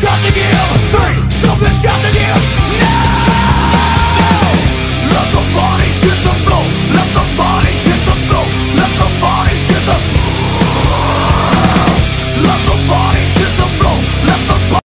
got to give.